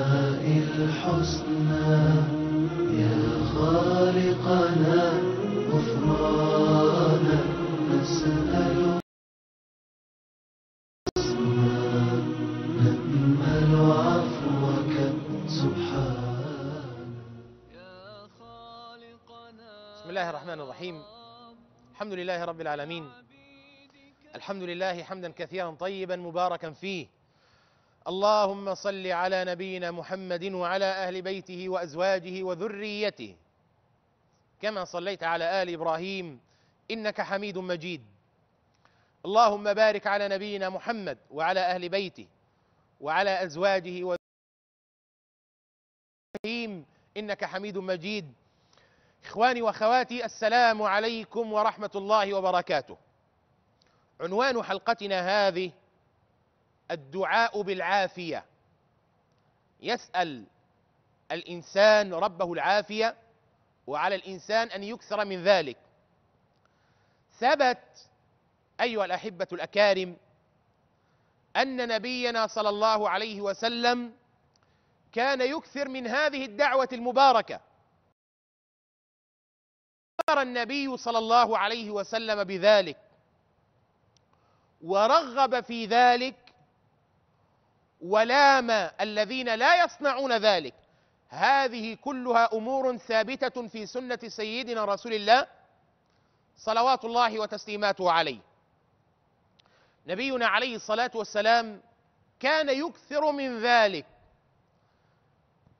الأسماء الحسنى يا خالقنا غفرانا نسأل بسم الله الرحمن الرحيم. الحمد لله رب العالمين، الحمد لله حمدا كثيرا طيبا مباركا فيه. اللهم صل على نبينا محمد وعلى أهل بيته وأزواجه وذريته كما صليت على آل إبراهيم إنك حميد مجيد. اللهم بارك على نبينا محمد وعلى أهل بيته وعلى أزواجه وذريته إنك حميد مجيد. إخواني وأخواتي، السلام عليكم ورحمة الله وبركاته. عنوان حلقتنا هذه الدعاء بالعافية. يسأل الإنسان ربه العافية، وعلى الإنسان أن يكثر من ذلك. ثبت أيها الأحبة الأكارم أن نبينا صلى الله عليه وسلم كان يكثر من هذه الدعوة المباركة. أمر النبي صلى الله عليه وسلم بذلك ورغب في ذلك ولام الذين لا يصنعون ذلك. هذه كلها أمور ثابتة في سنة سيدنا رسول الله صلوات الله وتسليماته عليه. نبينا عليه الصلاة والسلام كان يكثر من ذلك.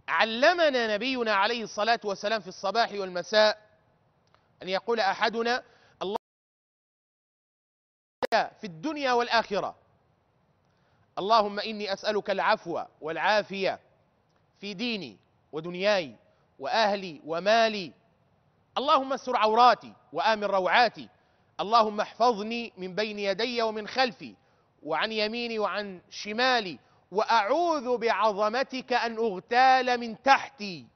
علمنا نبينا عليه الصلاة والسلام في الصباح والمساء أن يقول أحدنا: الله في الدنيا والآخرة، اللهم إني أسألك العفو والعافية في ديني ودنياي وأهلي ومالي، اللهم استر عوراتي وآمن روعاتي، اللهم احفظني من بين يدي ومن خلفي وعن يميني وعن شمالي، وأعوذ بعظمتك أن أغتال من تحتي.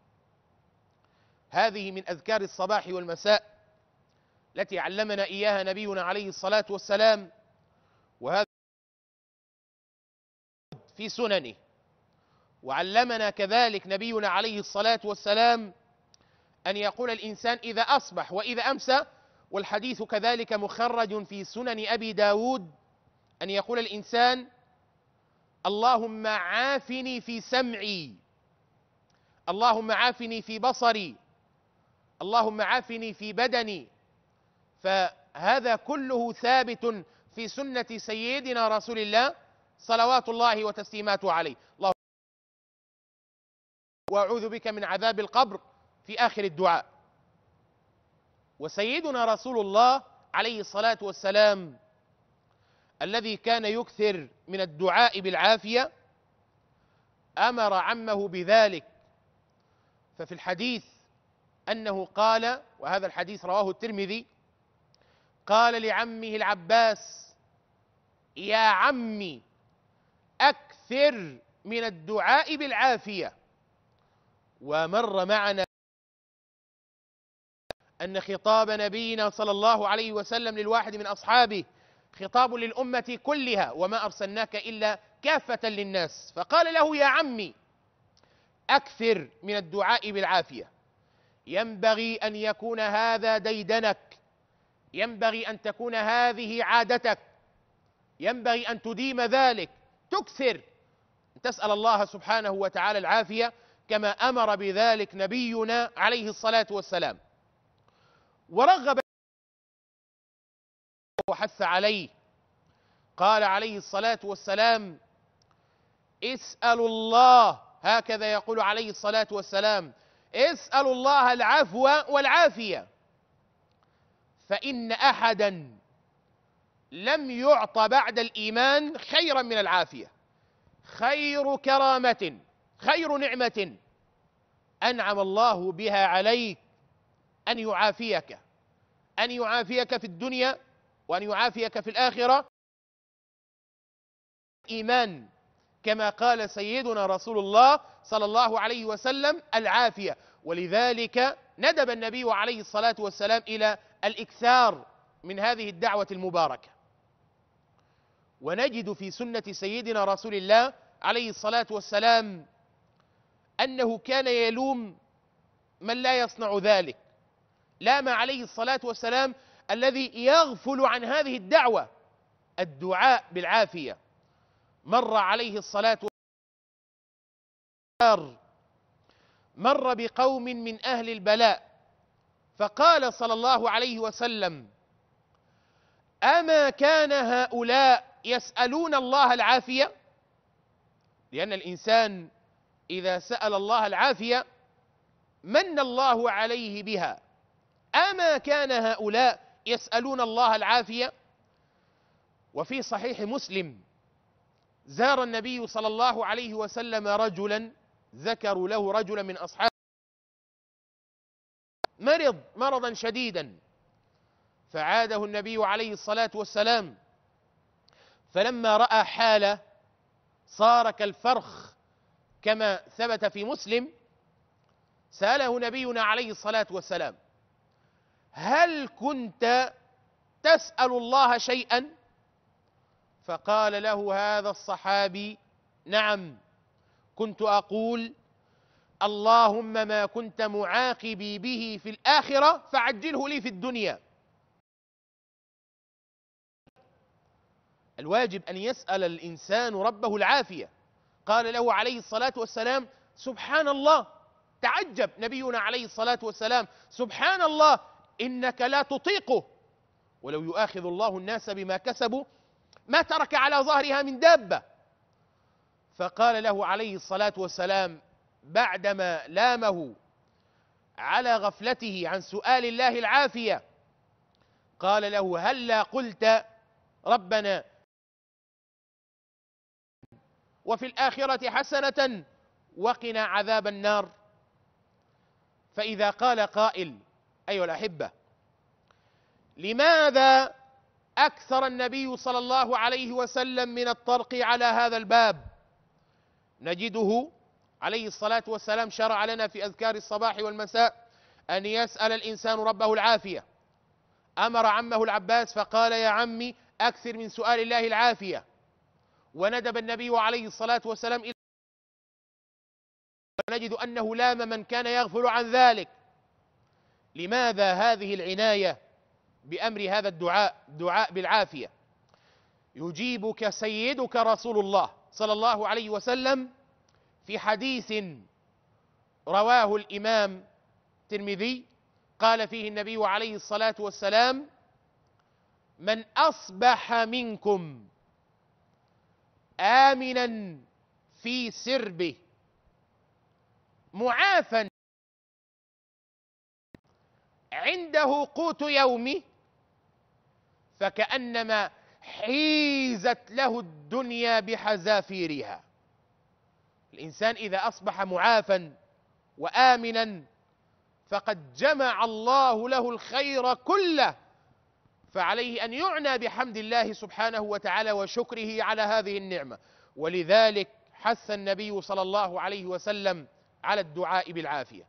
هذه من أذكار الصباح والمساء التي علمنا إياها نبينا عليه الصلاة والسلام، وهذا في سننه. وعلمنا كذلك نبينا عليه الصلاة والسلام أن يقول الإنسان إذا أصبح وإذا أمسى، والحديث كذلك مخرج في سنن أبي داود، أن يقول الإنسان: اللهم عافني في سمعي، اللهم عافني في بصري، اللهم عافني في بدني. فهذا كله ثابت في سنة سيدنا رسول الله صلوات الله وتسليماته عليه. اللهم وأعوذ بك من عذاب القبر في آخر الدعاء. وسيدنا رسول الله عليه الصلاة والسلام الذي كان يكثر من الدعاء بالعافية أمر عمه بذلك. ففي الحديث أنه قال، وهذا الحديث رواه الترمذي، قال لعمه العباس: يا عمي أكثر من الدعاء بالعافية. ومر معنا أن خطاب نبينا صلى الله عليه وسلم للواحد من أصحابه خطاب للأمة كلها: وما أرسلناك إلا كافة للناس. فقال له: يا عمي أكثر من الدعاء بالعافية. ينبغي أن يكون هذا ديدنك، ينبغي أن تكون هذه عادتك، ينبغي أن تديم ذلك، تكثر تسأل الله سبحانه وتعالى العافية كما أمر بذلك نبينا عليه الصلاة والسلام. ورغب وحث عليه، قال عليه الصلاة والسلام: اسألوا الله، هكذا يقول عليه الصلاة والسلام: اسألوا الله العفو والعافية، فإن أحدا لم يعط بعد الإيمان خيرا من العافية. خير كرامة، خير نعمة أنعم الله بها عليك أن يعافيك، أن يعافيك في الدنيا وأن يعافيك في الآخرة. إيمان كما قال سيدنا رسول الله صلى الله عليه وسلم العافية. ولذلك ندب النبي عليه الصلاة والسلام إلى الإكثار من هذه الدعوة المباركة. ونجد في سنة سيدنا رسول الله عليه الصلاة والسلام أنه كان يلوم من لا يصنع ذلك، لام عليه الصلاة والسلام الذي يغفل عن هذه الدعوة، الدعاء بالعافية. مر عليه الصلاة والسلام مر بقوم من أهل البلاء، فقال صلى الله عليه وسلم: أما كان هؤلاء يسألون الله العافية؟ لأن الإنسان إذا سأل الله العافية من الله عليه بها. أما كان هؤلاء يسألون الله العافية؟ وفي صحيح مسلم: زار النبي صلى الله عليه وسلم رجلا، ذكروا له رجلا من أصحابه مرض مرضا شديدا، فعاده النبي عليه الصلاة والسلام، فلما رأى حاله صار كالفرخ كما ثبت في مسلم، سأله نبينا عليه الصلاة والسلام: هل كنت تسأل الله شيئا؟ فقال له هذا الصحابي: نعم، كنت أقول: اللهم ما كنت معاقبي به في الآخرة فعجله لي في الدنيا. الواجب أن يسأل الإنسان ربه العافية. قال له عليه الصلاة والسلام: سبحان الله، تعجب نبينا عليه الصلاة والسلام: سبحان الله إنك لا تطيقه، ولو يؤاخذ الله الناس بما كسبوا ما ترك على ظهرها من دابة. فقال له عليه الصلاة والسلام بعدما لامه على غفلته عن سؤال الله العافية، قال له: هلا قلت ربنا وفي الآخرة حسنة وقنا عذاب النار؟ فإذا قال قائل: أيها الأحبة، لماذا أكثر النبي صلى الله عليه وسلم من الطرق على هذا الباب؟ نجده عليه الصلاة والسلام شرع لنا في أذكار الصباح والمساء أن يسأل الإنسان ربه العافية. أمر عمه العباس فقال: يا عمي أكثر من سؤال الله العافية. وندب النبي عليه الصلاة والسلام إلى، ونجد أنه لام من كان يغفل عن ذلك. لماذا هذه العناية بأمر هذا الدعاء، دعاء بالعافية؟ يجيبك سيدك رسول الله صلى الله عليه وسلم في حديث رواه الإمام الترمذي، قال فيه النبي عليه الصلاة والسلام: من أصبح منكم آمنا في سربه معافا عنده قوت يومه فكأنما حيزت له الدنيا بحذافيرها. الإنسان إذا أصبح معافا وآمنا فقد جمع الله له الخير كله، فعليه أن يعنى بحمد الله سبحانه وتعالى وشكره على هذه النعمة. ولذلك حث النبي صلى الله عليه وسلم على الدعاء بالعافية.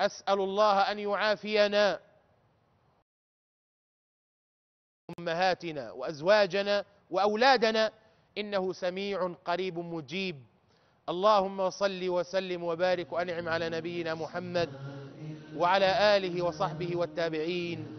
أسأل الله أن يعافينا، أمهاتنا وأزواجنا وأولادنا، إنه سميع قريب مجيب. اللهم صل وسلم وبارك وأنعم على نبينا محمد وعلى آله وصحبه والتابعين،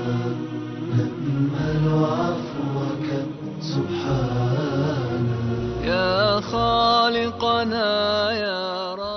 نأمل عفوك سبحانك يا خالقنا يا رب.